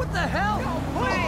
What the hell? No way!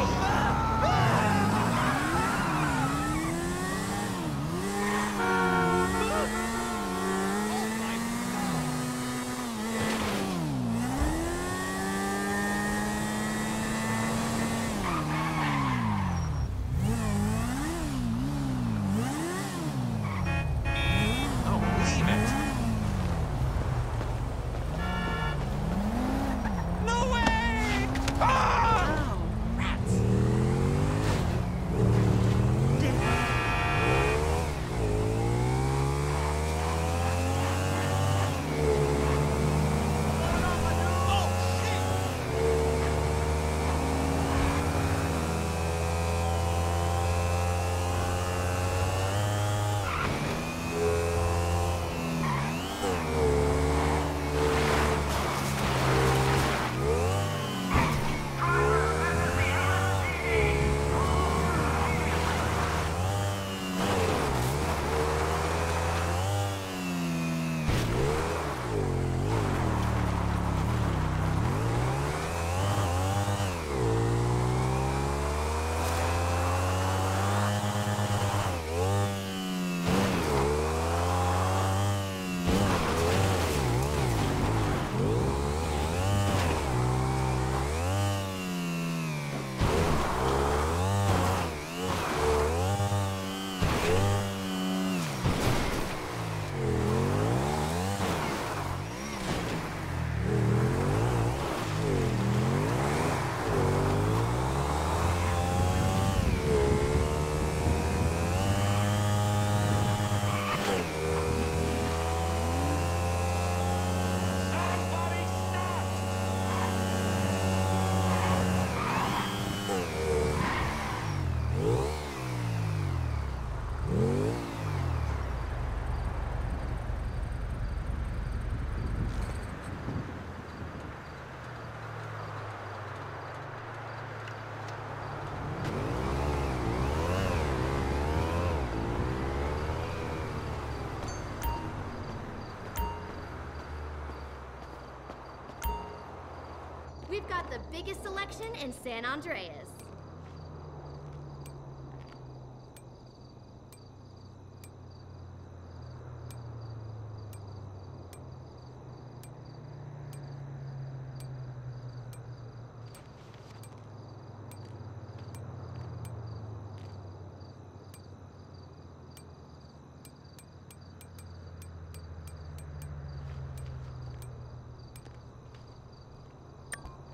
We've got the biggest selection in San Andreas.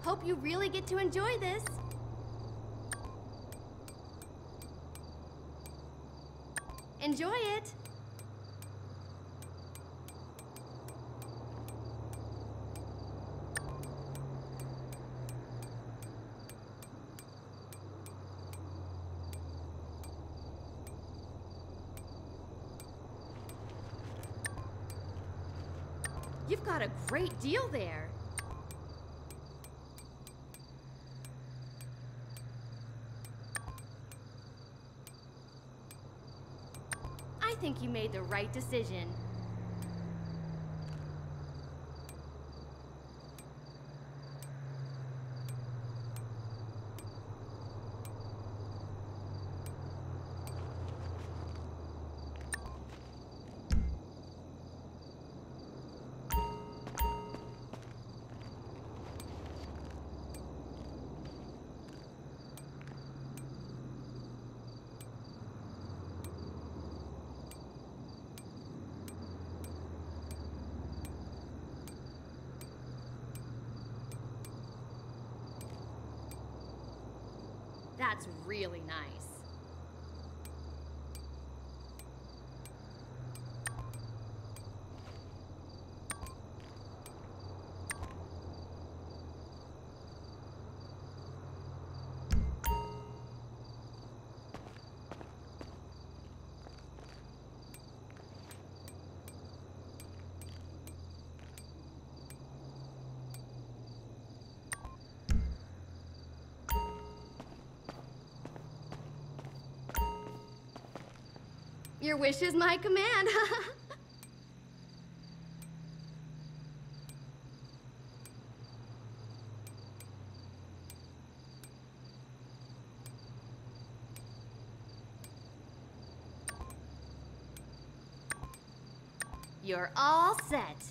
Hope you really get to enjoy this. Enjoy it. You've got a great deal there. I think you made the right decision. That's really nice. Your wish is my command. You're all set.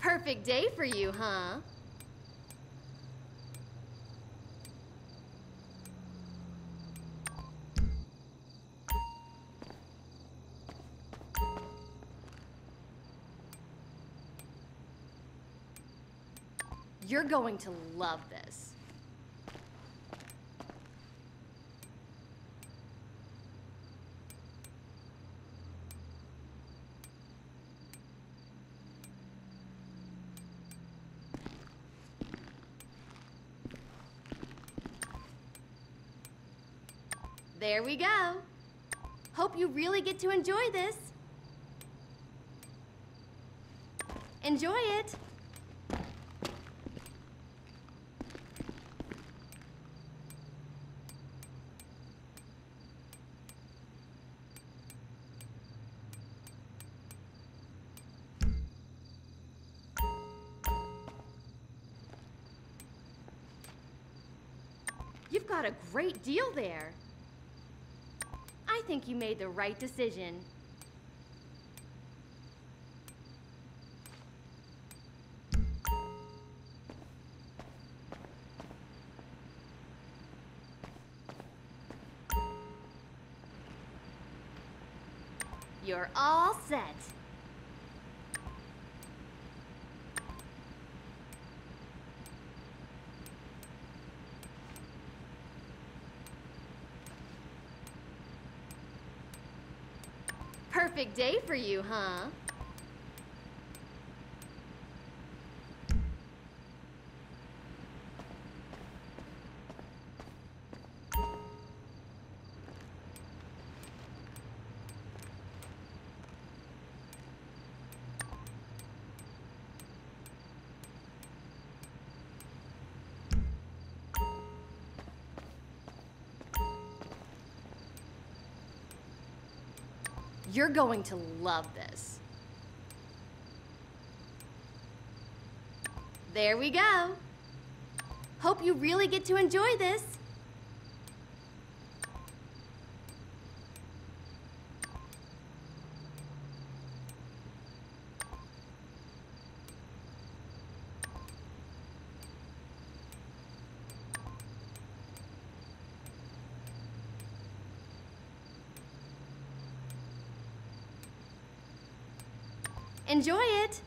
Perfect day for you, huh? You're going to love this. There we go. Hope you really get to enjoy this. Enjoy it. You've got a great deal there. I think you made the right decision. You're all set. Perfect day for you, huh? You're going to love this. There we go. Hope you really get to enjoy this. Enjoy it.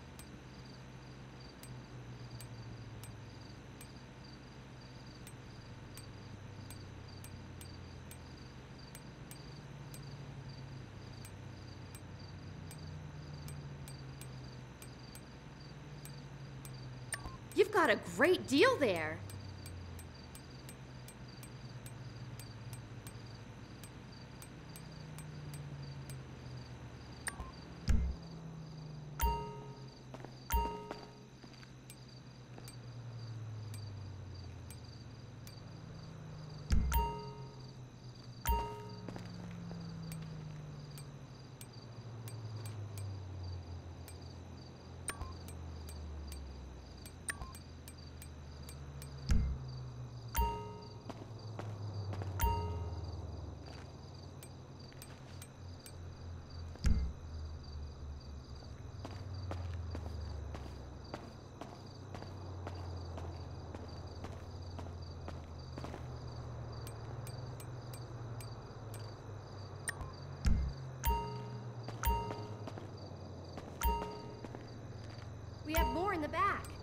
You've got a great deal there. We have more in the back.